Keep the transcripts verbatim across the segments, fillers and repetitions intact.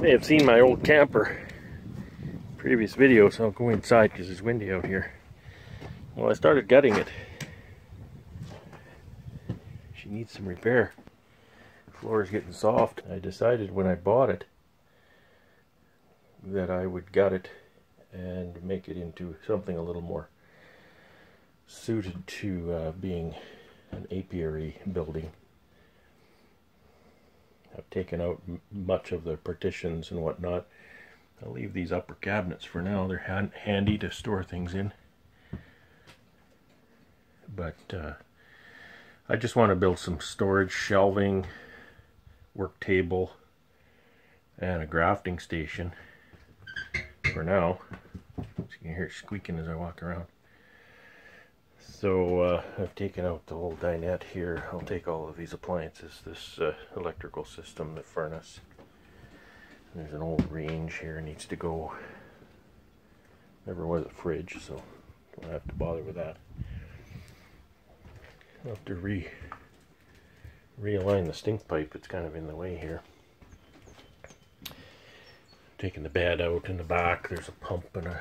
may have seen my old camper in previous videos. So I'll go inside because it's windy out here. Well, I started gutting it. She needs some repair. The floor is getting soft. I decided when I bought it that I would gut it and make it into something a little more suited to uh, being an apiary building. I've taken out m much of the partitions and whatnot. I'll leave these upper cabinets for now. They're han handy to store things in. But uh, I just want to build some storage, shelving, work table, and a grafting station for now. So you can hear it squeaking as I walk around. So uh, I've taken out the whole dinette here. I'll take all of these appliances, this uh, electrical system, the furnace. There's an old range here, needs to go. Never was a fridge, so don't have to bother with that. I'll have to re realign the stink pipe. It's kind of in the way here. Taking the bed out in the back. There's a pump and a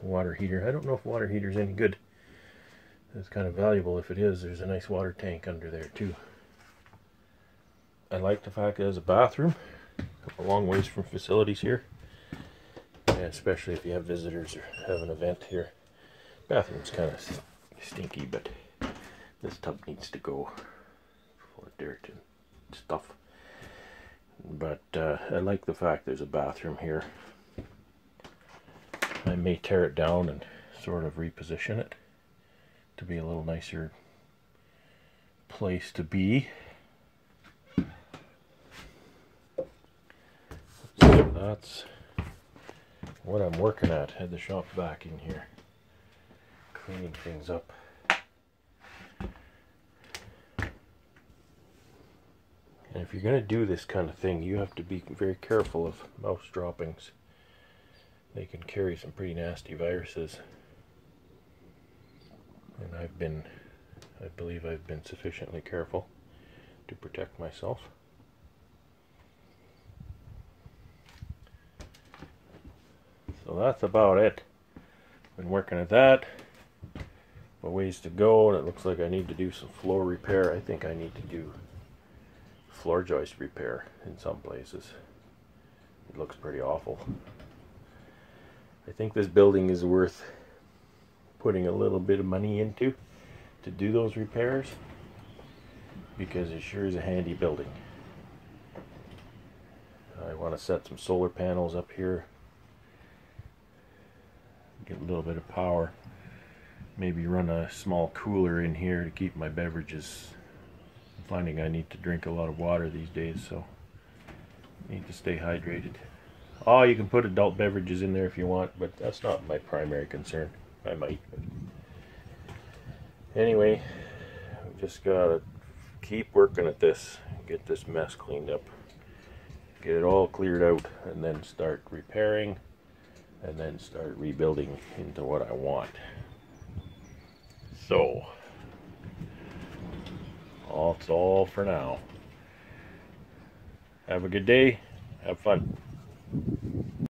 water heater. I don't know if water heater is any good. It's kind of valuable if it is. There's a nice water tank under there too. I like the fact that there's a bathroom. A long ways from facilities here. And especially if you have visitors or have an event here. Bathroom's kind of stinky, but this tub needs to go for dirt and stuff. But uh, I like the fact there's a bathroom here. I may tear it down and sort of reposition it to be a little nicer place to be. So that's what I'm working at. Had the shop back in here, cleaning things up. And if you're going to do this kind of thing, you have to be very careful of mouse droppings. They can carry some pretty nasty viruses. And I've been, I believe I've been sufficiently careful to protect myself. So that's about it. Been working at that. A ways to go, and it looks like I need to do some floor repair. I think I need to do floor joist repair in some places. It looks pretty awful. I think this building is worth putting a little bit of money into to do those repairs, because it sure is a handy building. I want to set some solar panels up here, get a little bit of power, maybe run a small cooler in here to keep my beverages. I'm finding I need to drink a lot of water these days, so I need to stay hydrated. Oh, you can put adult beverages in there if you want, but that's not my primary concern. I might. Anyway, I've just got to keep working at this, get this mess cleaned up, get it all cleared out, and then start repairing, and then start rebuilding into what I want. So, all, it's all for now. Have a good day. Have fun.